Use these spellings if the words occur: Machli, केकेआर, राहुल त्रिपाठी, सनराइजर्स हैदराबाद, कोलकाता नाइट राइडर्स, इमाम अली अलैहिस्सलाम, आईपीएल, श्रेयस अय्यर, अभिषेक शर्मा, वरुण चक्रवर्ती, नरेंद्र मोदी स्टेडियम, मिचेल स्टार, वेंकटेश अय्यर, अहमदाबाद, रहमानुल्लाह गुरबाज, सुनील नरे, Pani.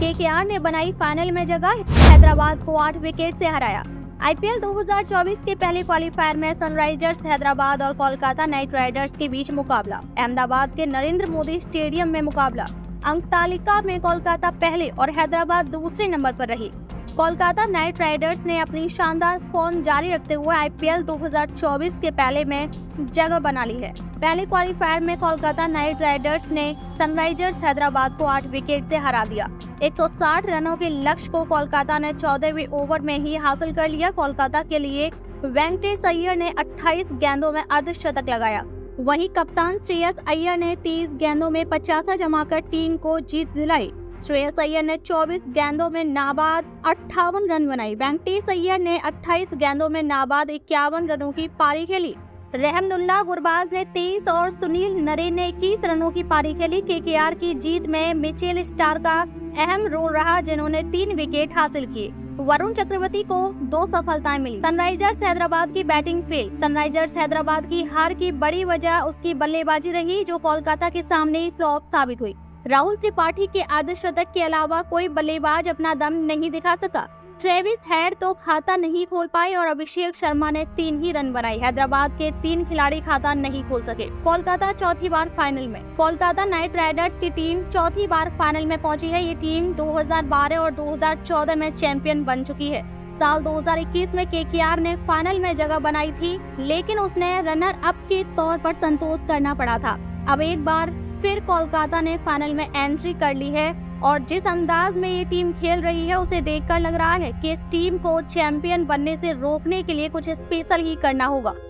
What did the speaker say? केकेआर ने बनाई फाइनल में जगह, हैदराबाद को 8 विकेट से हराया। आईपीएल 2024 के पहले क्वालिफायर में सनराइजर्स हैदराबाद और कोलकाता नाइट राइडर्स के बीच मुकाबला। अहमदाबाद के नरेंद्र मोदी स्टेडियम में मुकाबला। अंक तालिका में कोलकाता पहले और हैदराबाद दूसरे नंबर पर रही। कोलकाता नाइट राइडर्स ने अपनी शानदार फॉर्म जारी रखते हुए आईपीएल 2024 के पहले में जगह बना ली है। पहले क्वालिफायर में कोलकाता नाइट राइडर्स ने सनराइजर्स हैदराबाद को 8 विकेट से हरा दिया। 160 रनों के लक्ष्य को कोलकाता ने 14वें ओवर में ही हासिल कर लिया। कोलकाता के लिए वेंकटेश अय्यर ने 28 गेंदों में अर्धशतक लगाया। वहीं कप्तान श्रेयस अय्यर ने 30 गेंदों में 50 जमाकर टीम को जीत दिलाई। श्रेयस अय्यर ने 24 गेंदों में नाबाद 58 रन बनाए। वेंकटेश अय्यर ने 28 गेंदों में नाबाद 51 रनों की पारी खेली। रहमानुल्लाह गुरबाज ने 23 और सुनील नरे ने 21 रनों की पारी खेली। केकेआर की जीत में मिचेल स्टार का अहम रोल रहा, जिन्होंने 3 विकेट हासिल किए। वरुण चक्रवर्ती को 2 सफलताएं मिली। सनराइजर्स हैदराबाद की बैटिंग फेल। सनराइजर्स हैदराबाद की हार की बड़ी वजह उसकी बल्लेबाजी रही, जो कोलकाता के सामने फ्लॉप साबित हुई। राहुल त्रिपाठी के अर्धशतक के अलावा कोई बल्लेबाज अपना दम नहीं दिखा सका। श्रेयस अय्यर तो खाता नहीं खोल पाए और अभिषेक शर्मा ने 3 ही रन बनाए। हैदराबाद के 3 खिलाड़ी खाता नहीं खोल सके। कोलकाता चौथी बार फाइनल में। कोलकाता नाइट राइडर्स की टीम चौथी बार फाइनल में पहुंची है। ये टीम 2012 और 2014 में चैंपियन बन चुकी है। साल 2021 में केकेआर ने फाइनल में जगह बनाई थी, लेकिन उसने रनर अप के तौर पर संतोष करना पड़ा था। अब एक बार फिर कोलकाता ने फाइनल में एंट्री कर ली है और जिस अंदाज में ये टीम खेल रही है उसे देखकर लग रहा है कि इस टीम को चैंपियन बनने से रोकने के लिए कुछ स्पेशल ही करना होगा।